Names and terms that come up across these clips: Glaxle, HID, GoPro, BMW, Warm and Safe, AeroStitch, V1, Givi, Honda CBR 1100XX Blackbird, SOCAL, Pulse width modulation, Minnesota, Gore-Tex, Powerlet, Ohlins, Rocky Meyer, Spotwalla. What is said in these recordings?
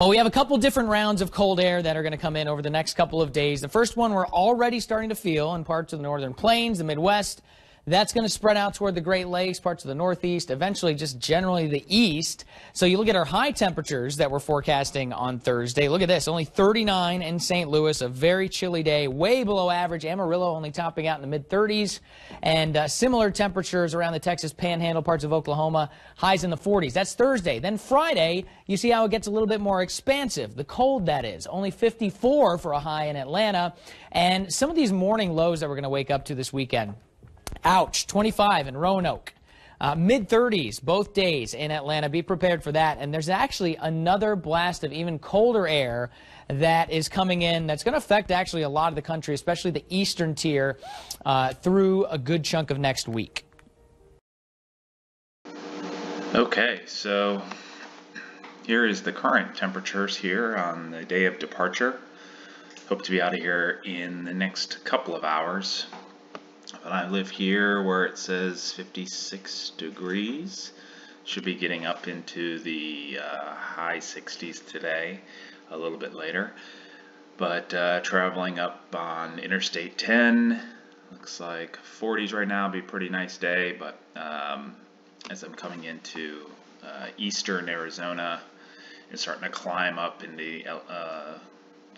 Well, we have a couple different rounds of cold air that are going to come in over the next couple of days. The first one we're already starting to feel in parts of the northern plains, the Midwest. That's going to spread out toward the Great Lakes, parts of the Northeast, eventually just generally the East. So you look at our high temperatures that we're forecasting on Thursday. Look at this, only 39 in St. Louis, a very chilly day, way below average. Amarillo only topping out in the mid-30s. And similar temperatures around the Texas Panhandle, parts of Oklahoma, highs in the 40s. That's Thursday. Then Friday, you see how it gets a little bit more expansive, the cold that is. Only 54 for a high in Atlanta. And some of these morning lows that we're going to wake up to this weekend. Ouch, 25 in Roanoke. Mid-30s both days in Atlanta. Be prepared for that. And there's actually another blast of even colder air that is coming in that's going to affect actually a lot of the country, especially the eastern tier, through a good chunk of next week. Okay, so here is the current temperatures here on the day of departure. Hope to be out of here in the next couple of hours. But I live here where it says 56 degrees. Should be getting up into the high 60s today, a little bit later. But traveling up on Interstate 10, looks like 40s right now. Be a pretty nice day. But as I'm coming into eastern Arizona, it's starting to climb up in the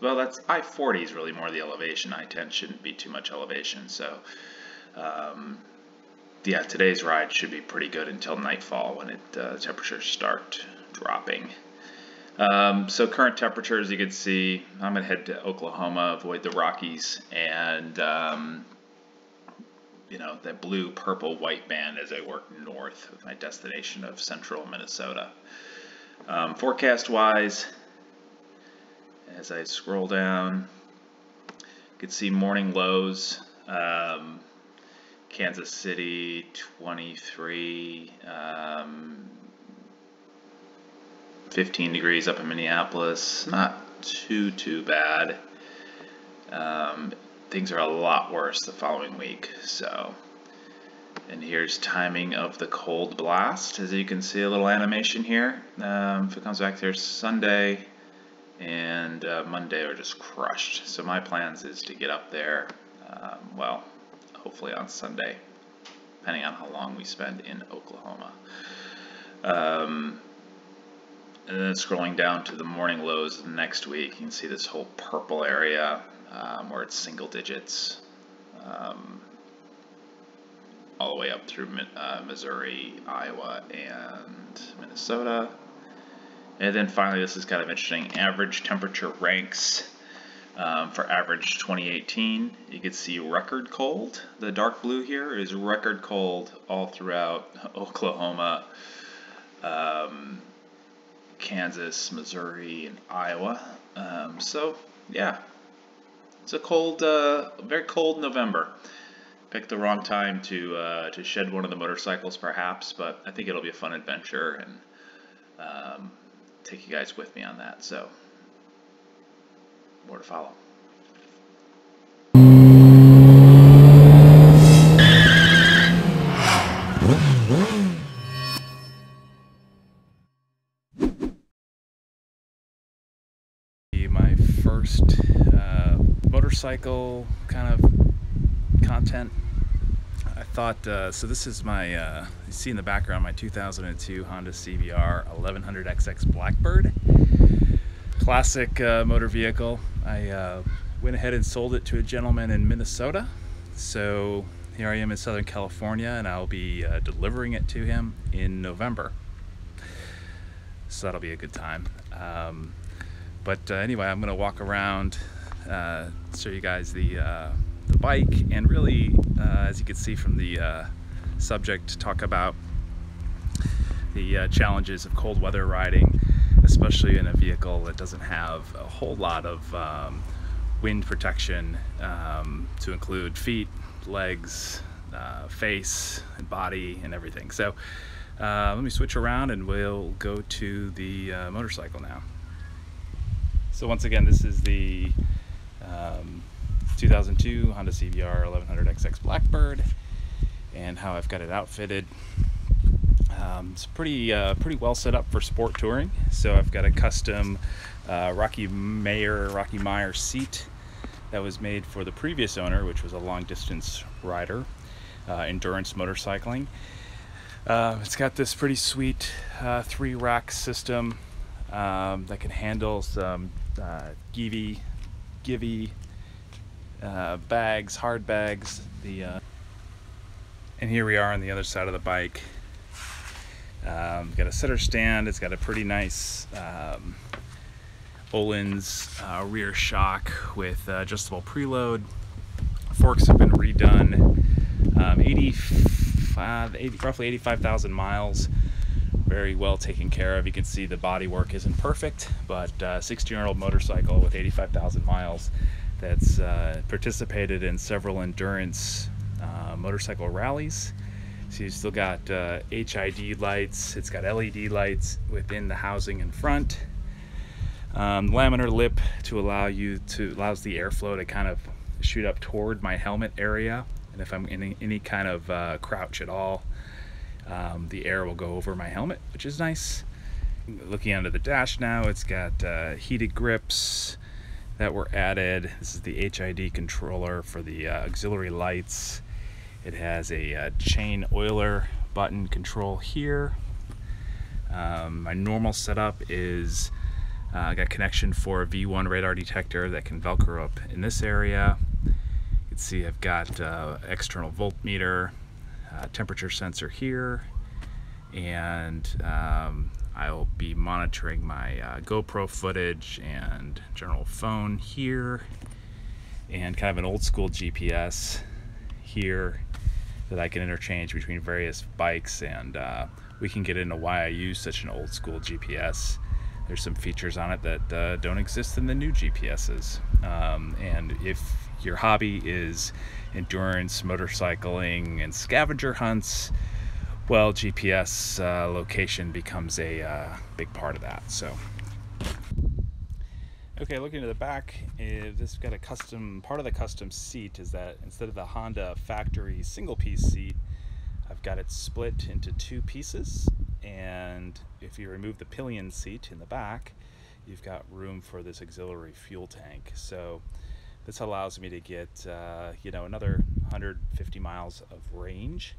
well, that's I-40 is really more the elevation. I-10 shouldn't be too much elevation, so. Yeah, today's ride should be pretty good until nightfall when it temperatures start dropping. So current temperatures, you can see, I'm going to head to Oklahoma, avoid the Rockies, and you know, that blue, purple, white band as I work north with my destination of central Minnesota. Forecast-wise, as I scroll down, you can see morning lows. Kansas City, 23, 15 degrees up in Minneapolis, not too bad. Things are a lot worse the following week, so. And here's timing of the cold blast, as you can see a little animation here. If it comes back there Sunday and Monday are just crushed. So my plans is to get up there, well, hopefully on Sunday, depending on how long we spend in Oklahoma. And then scrolling down to the morning lows of next week, you can see this whole purple area where it's single digits, all the way up through Missouri, Iowa, and Minnesota. And then finally, this is kind of interesting, average temperature ranks. For average 2018, you can see record cold. The dark blue here is record cold all throughout Oklahoma, Kansas, Missouri, and Iowa. So yeah, it's a cold, very cold November. Picked the wrong time to shed one of the motorcycles, perhaps, but I think it'll be a fun adventure, and take you guys with me on that. So. More to follow. My first motorcycle kind of content. I thought, so this is my, you see in the background, my 2002 Honda CBR 1100XX Blackbird. Classic motor vehicle. I went ahead and sold it to a gentleman in Minnesota. So here I am in Southern California, and I'll be delivering it to him in November. So that'll be a good time. But anyway, I'm gonna walk around, show you guys the bike, and really, as you can see from the subject, talk about the challenges of cold weather riding, especially in a vehicle that doesn't have a whole lot of wind protection, to include feet, legs, face, and body, and everything. So let me switch around and we'll go to the motorcycle now. So once again, this is the 2002 Honda CBR 1100XX Blackbird, and how I've got it outfitted. It's pretty well set up for sport touring. So I've got a custom Rocky Meyer seat that was made for the previous owner, which was a long distance rider, endurance motorcycling. It's got this pretty sweet 3-rack system that can handle some Givi bags, hard bags. And here we are on the other side of the bike. Got a center stand. It's got a pretty nice Ohlins rear shock with adjustable preload. Forks have been redone. 85, roughly 85,000 miles. Very well taken care of. You can see the body work isn't perfect, but 16-year-old motorcycle with 85,000 miles that's participated in several endurance motorcycle rallies. So you've still got HID lights. It's got LED lights within the housing in front. Laminar lip to allows the airflow to kind of shoot up toward my helmet area, and if I'm in any kind of crouch at all, the air will go over my helmet, which is nice. Looking under the dash now, it's got heated grips that were added. This is the HID controller for the auxiliary lights. It has a chain oiler button control here. My normal setup is I got connection for a V1 radar detector that can Velcro up in this area. You can see I've got external voltmeter, temperature sensor here, and I'll be monitoring my GoPro footage and general phone here, and kind of an old school GPS here that I can interchange between various bikes, and we can get into why I use such an old school GPS. There's some features on it that don't exist in the new GPSs. And if your hobby is endurance, motorcycling, and scavenger hunts, well, GPS location becomes a big part of that. So, okay, looking to the back, this has got a custom, part of the custom seat is that instead of the Honda factory single-piece seat, I've got it split into two pieces. And if you remove the pillion seat in the back, you've got room for this auxiliary fuel tank. So this allows me to get another 150 miles of range,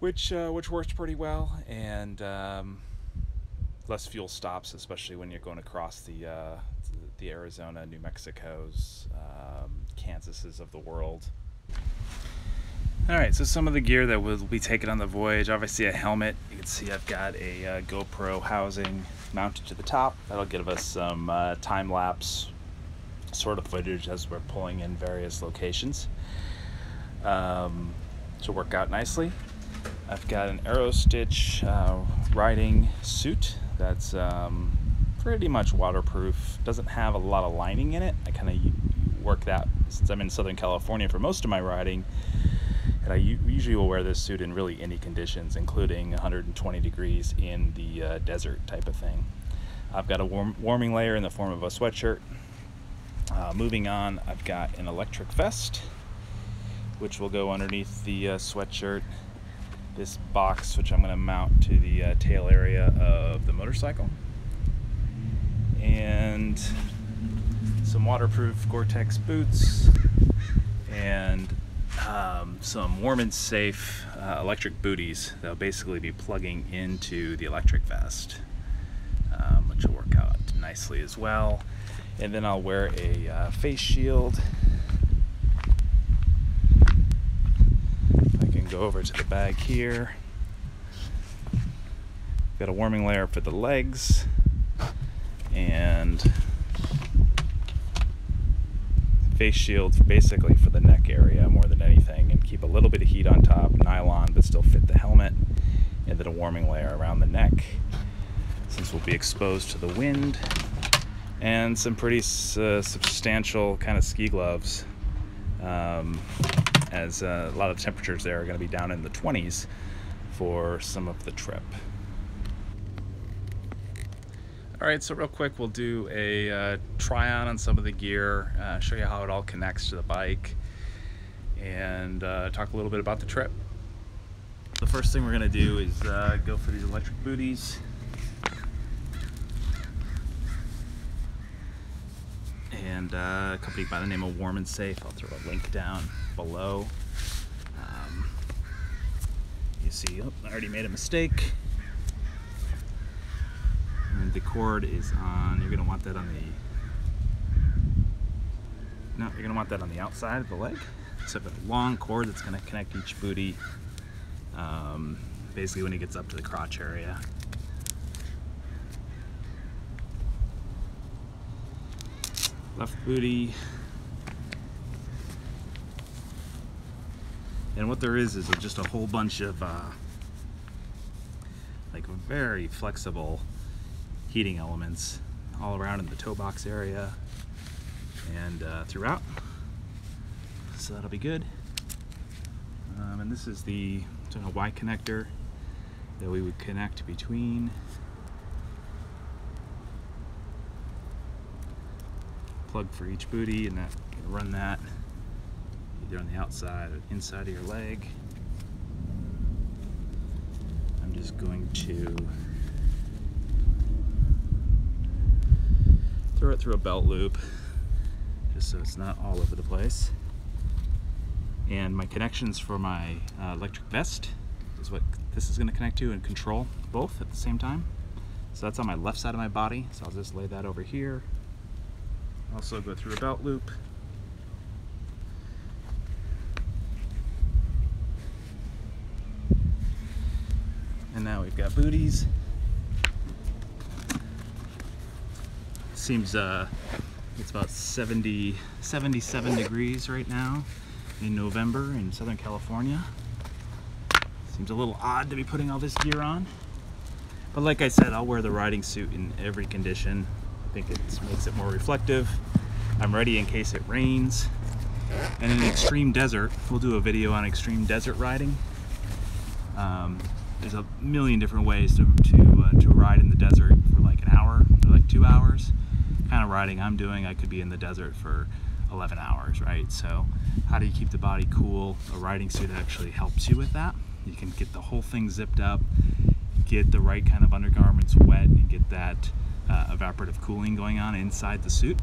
which works pretty well, and less fuel stops, especially when you're going across the Arizona, New Mexico's, Kansases of the world. All right, so some of the gear that will be taken on the voyage, obviously a helmet. You can see I've got a GoPro housing mounted to the top. That'll give us some time-lapse sort of footage as we're pulling in various locations to work out nicely. I've got an AeroStitch riding suit that's pretty much waterproof. Doesn't have a lot of lining in it. I kind of work that, since I'm in Southern California for most of my riding, and I usually will wear this suit in really any conditions, including 120 degrees in the desert type of thing. I've got a warming layer in the form of a sweatshirt. Moving on, I've got an electric vest, which will go underneath the sweatshirt. This box, which I'm going to mount to the tail area of the motorcycle. And some waterproof Gore-Tex boots. And some Warm and Safe electric booties that'll basically be plugging into the electric vest, which will work out nicely as well. And then I'll wear a face shield. I can go over to the bag here. Got a warming layer for the legs, and face shields basically for the neck area more than anything, and keep a little bit of heat on top, nylon but still fit the helmet, and then a warming layer around the neck since we'll be exposed to the wind, and some pretty substantial kind of ski gloves as a lot of temperatures there are going to be down in the 20s for some of the trip. All right, so real quick, we'll do a try-on on some of the gear, show you how it all connects to the bike, and talk a little bit about the trip. The first thing we're going to do is go for these electric booties. And a company by the name of Warm and Safe. I'll throw a link down below. You see, oh, I already made a mistake. And the cord is on, you're going to want that on the, no, you're going to want that on the outside of the leg. So a long cord that's going to connect each booty basically when it gets up to the crotch area. Left booty. And what there is just a whole bunch of like very flexible heating elements all around in the toe box area and throughout. So that'll be good. And this is the Y connector that we would connect between plug for each booty, and that you can run that either on the outside or inside of your leg. I'm just going to throw it through a belt loop just so it's not all over the place. And my connections for my electric vest is what this is going to connect to and control both at the same time. So that's on my left side of my body, so I'll just lay that over here. Also go through a belt loop. And now we've got booties. Seems it's about 77 degrees right now in November in Southern California. Seems a little odd to be putting all this gear on. But like I said, I'll wear the riding suit in every condition. I think it makes it more reflective. I'm ready in case it rains. And in extreme desert, we'll do a video on extreme desert riding. There's a million different ways to ride in the desert for like an hour or like 2 hours. The kind of riding I'm doing, I could be in the desert for 11 hours, right? So how do you keep the body cool? A riding suit actually helps you with that. You can get the whole thing zipped up, get the right kind of undergarments wet, and get that evaporative cooling going on inside the suit,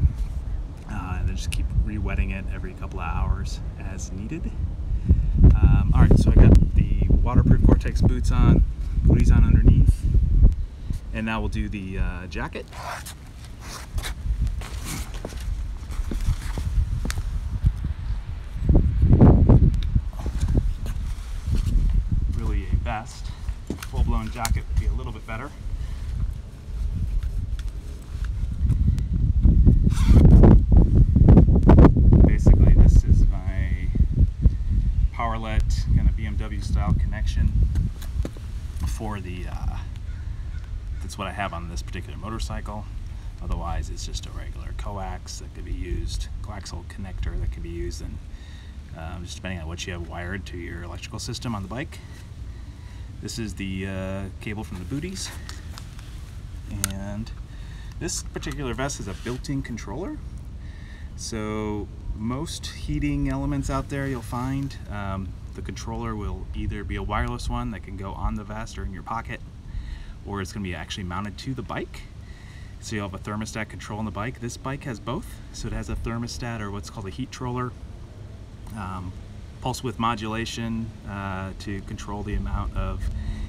and then just keep re-wetting it every couple of hours as needed. All right, so I got the waterproof Gore-Tex boots on, booties on underneath, and now we'll do the jacket. Really a vest, full-blown jacket would be a little bit better. Basically, this is my powerlet kind of BMW style connection for the, that's what I have on this particular motorcycle. Otherwise, it's just a regular coax that could be used, Glaxle connector that could be used, and just depending on what you have wired to your electrical system on the bike. This is the cable from the booties, and this particular vest is a built-in controller. So most heating elements out there you'll find, the controller will either be a wireless one that can go on the vest or in your pocket, or it's going to be actually mounted to the bike. So you'll have a thermostat control on the bike. This bike has both, so it has a thermostat or what's called a heat controller, pulse width modulation to control the amount of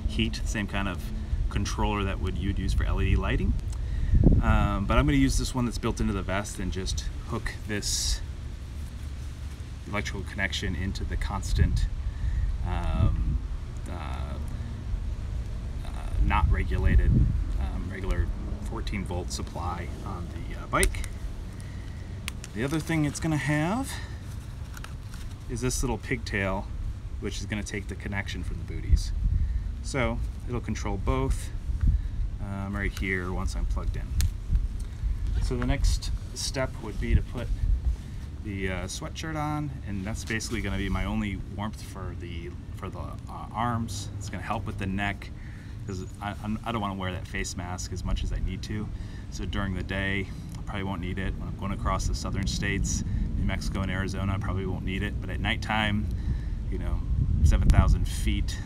heat, same kind of controller that you'd use for LED lighting. But I'm going to use this one that's built into the vest and just hook this electrical connection into the constant not regulated regular 14 volt supply on the bike. The other thing it's going to have is this little pigtail, which is going to take the connection from the booties. So it'll control both right here once I'm plugged in. So the next step would be to put the sweatshirt on, and that's basically going to be my only warmth for the arms. It's going to help with the neck because I don't want to wear that face mask as much as I need to. So during the day, I probably won't need it. When I'm going across the southern states, New Mexico and Arizona, I probably won't need it. But at nighttime, you know, 7,000 feet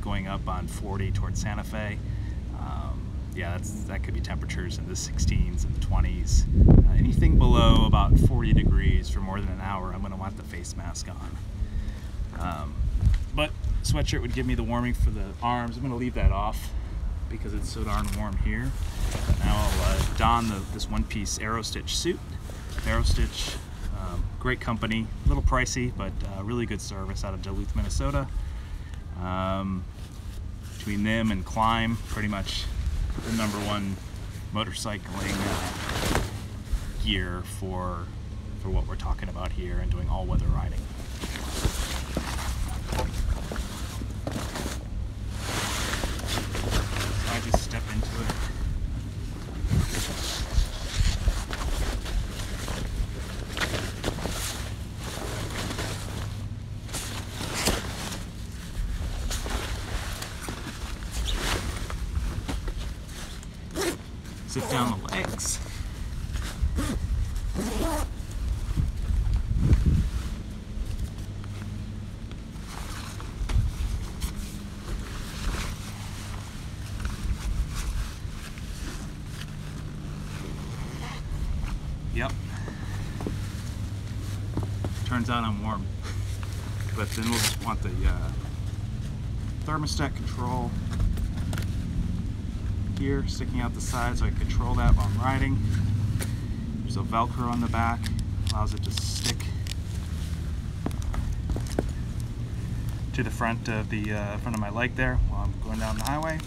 going up on 40 towards Santa Fe. Yeah, that could be temperatures in the 16s and the 20s. Anything below about 40 degrees for more than an hour, I'm going to want the face mask on. But sweatshirt would give me the warming for the arms. I'm going to leave that off because it's so darn warm here. Now I'll don this one-piece AeroStitch suit. AeroStitch, great company, a little pricey, but really good service out of Duluth, Minnesota. Between them and Climb, pretty much the number one motorcycling gear for what we're talking about here and doing all-weather riding. So I just step into it. Zip down the legs. Yep. Turns out I'm warm. But then we'll just want the thermostat control here, sticking out the side so I can control that while I'm riding. There's a Velcro on the back, allows it to stick to the front of my leg there while I'm going down the highway.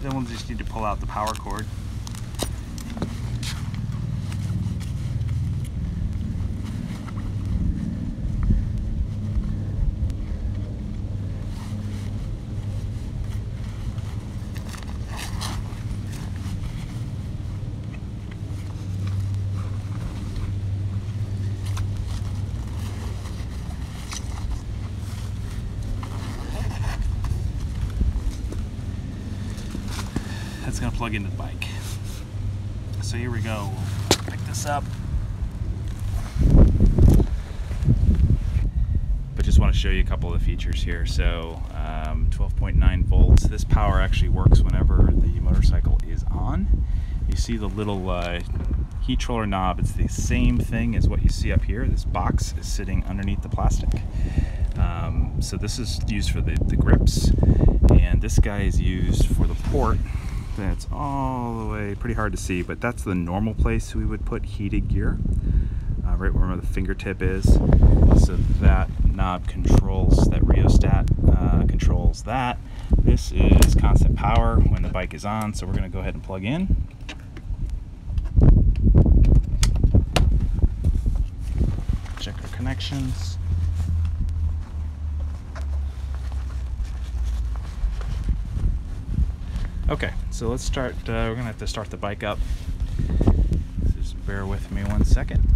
Then we'll just need to pull out the power cord. It's going to plug into the bike. So here we go. We'll pick this up. But just want to show you a couple of the features here. So 12.9 volts. This power actually works whenever the motorcycle is on. You see the little heat roller knob. It's the same thing as what you see up here. This box is sitting underneath the plastic. So this is used for the grips. And this guy is used for the port. That's all the way, pretty hard to see, but that's the normal place we would put heated gear, right where the fingertip is. So that knob controls, that rheostat controls that. This is constant power when the bike is on, so we're going to go ahead and plug in. Check our connections. Okay, so let's start, we're going to have to start the bike up, so just bear with me one second.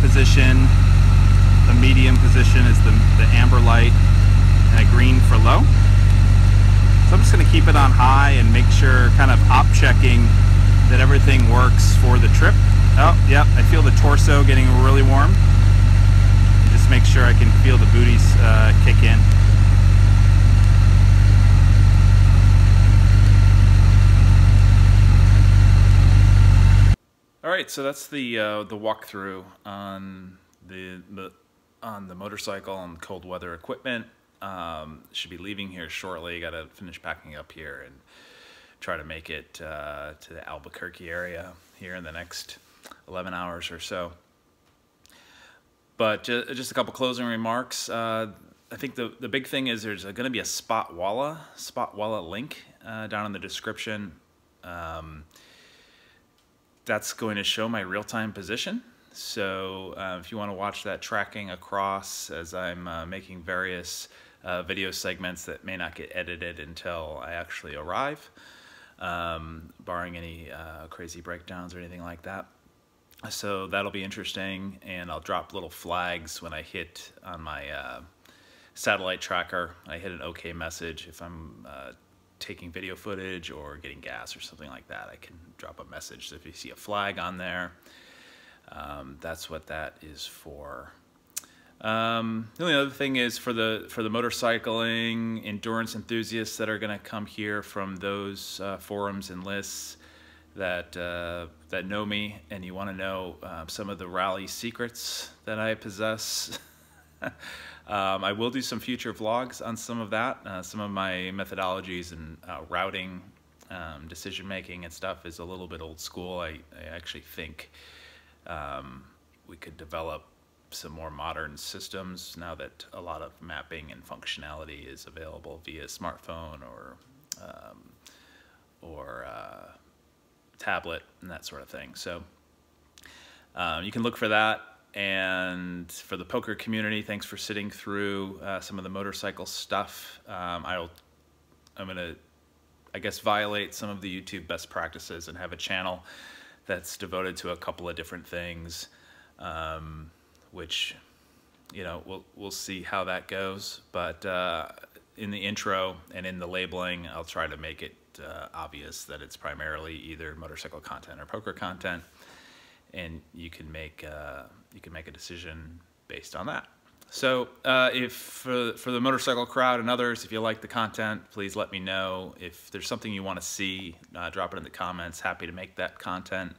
Position, the medium position is the amber light, and a green for low. So I'm just going to keep it on high and make sure, kind of op checking that everything works for the trip. Oh, yep, I feel the torso getting really warm. And just make sure I can feel the booties kick in. All right, so that's the walkthrough on the motorcycle and cold weather equipment. Should be leaving here shortly. Got to finish packing up here and try to make it to the Albuquerque area here in the next 11 hours or so. But just a couple closing remarks. I think the big thing is there's going to be a Spotwalla link down in the description. That's going to show my real-time position. So if you want to watch that tracking across as I'm making various video segments that may not get edited until I actually arrive, barring any crazy breakdowns or anything like that. So that'll be interesting, and I'll drop little flags when I hit on my satellite tracker. I hit an OK message if I'm taking video footage or getting gas or something like that. I can drop a message. So if you see a flag on there, that's what that is for. The only other thing is for the motorcycling endurance enthusiasts that are going to come here from those forums and lists that that know me, and you want to know some of the rally secrets that I possess. I will do some future vlogs on some of that. Some of my methodologies and routing, decision making and stuff is a little bit old school. I actually think we could develop some more modern systems now that a lot of mapping and functionality is available via smartphone or tablet and that sort of thing. So you can look for that. And for the poker community, thanks for sitting through some of the motorcycle stuff. I'm gonna, I guess, violate some of the YouTube best practices and have a channel that's devoted to a couple of different things, which, you know, we'll see how that goes. But in the intro and in the labeling, I'll try to make it obvious that it's primarily either motorcycle content or poker content, and you can make a decision based on that. So if for the motorcycle crowd and others, if you like the content, please let me know. If there's something you want to see, drop it in the comments. Happy to make that content.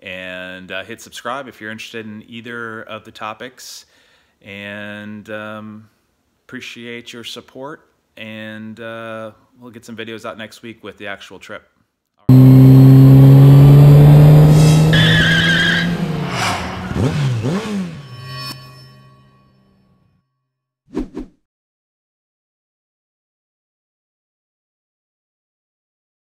And hit subscribe if you're interested in either of the topics. And appreciate your support. And we'll get some videos out next week with the actual trip.